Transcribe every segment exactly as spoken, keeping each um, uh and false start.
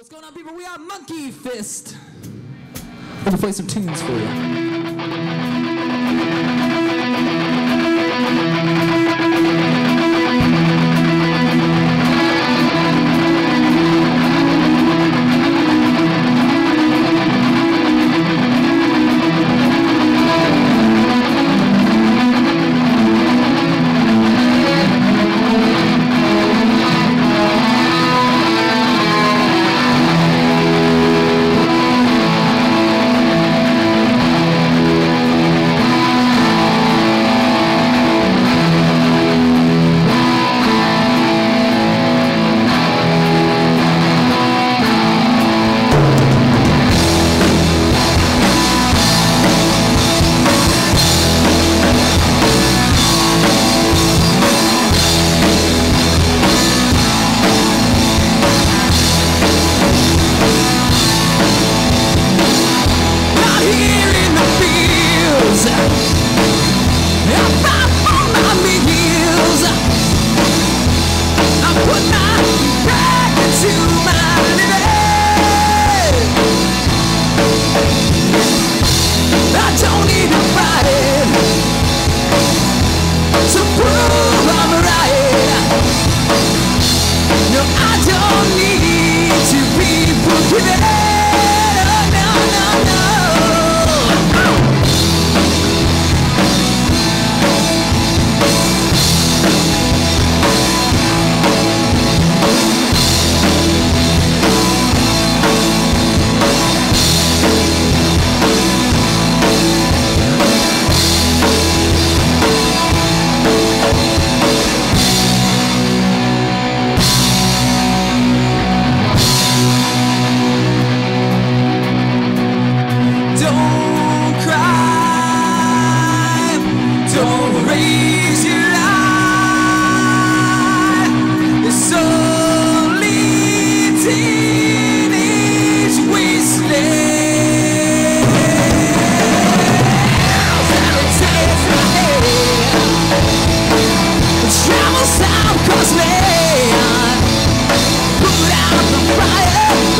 What's going on, people? We are Monkey Fist. I'm gonna play some tunes for you.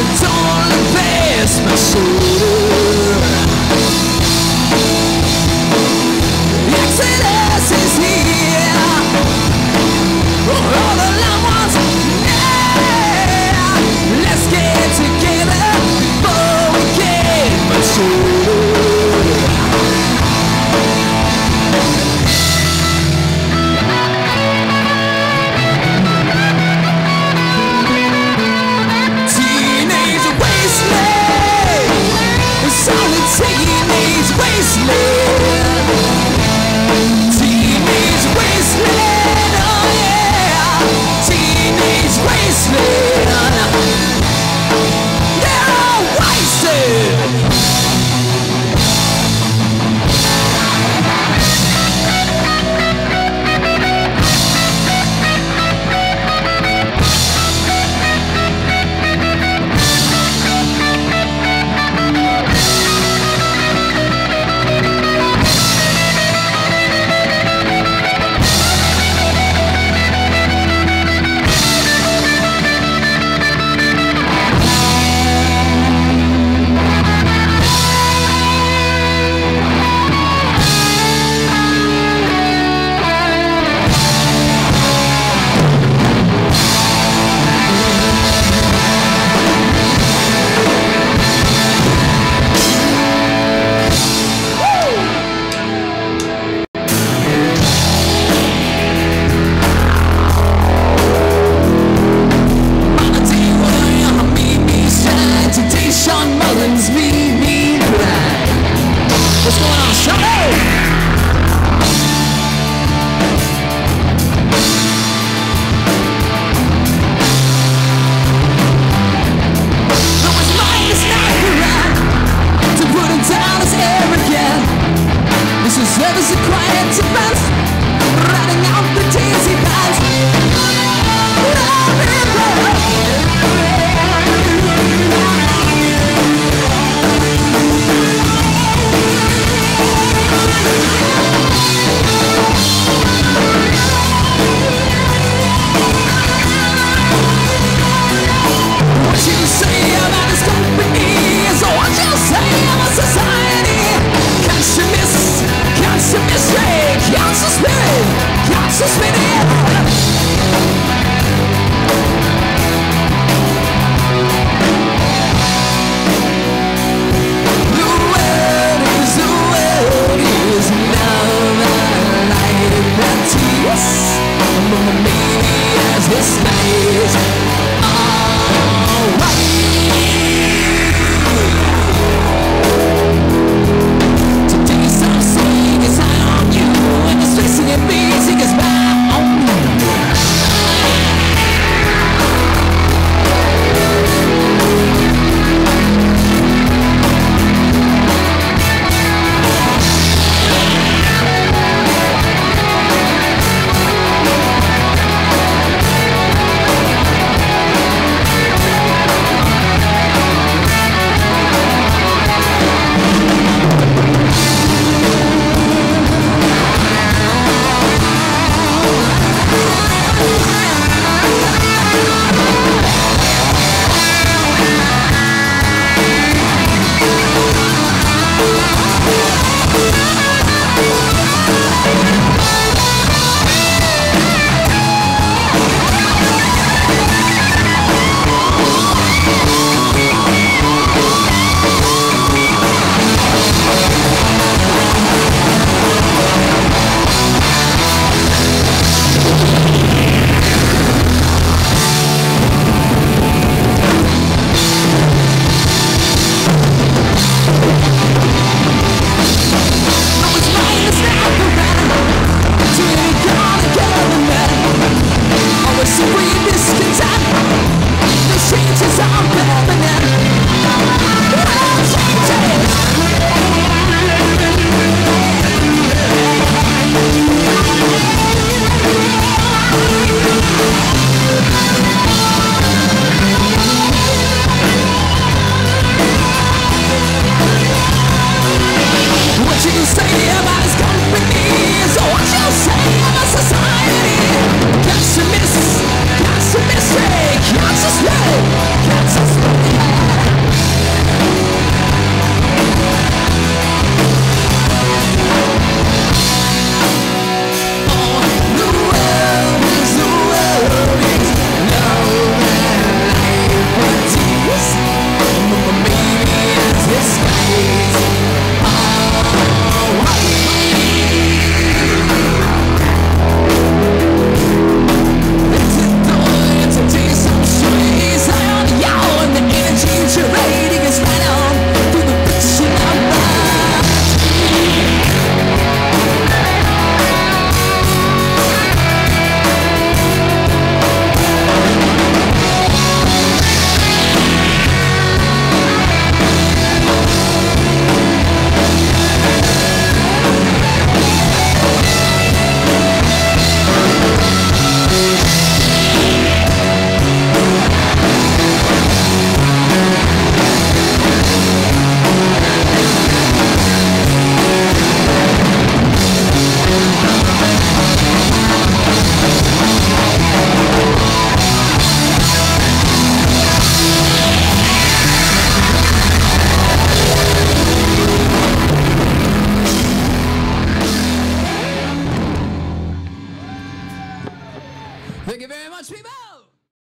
Don't embarrass my soul.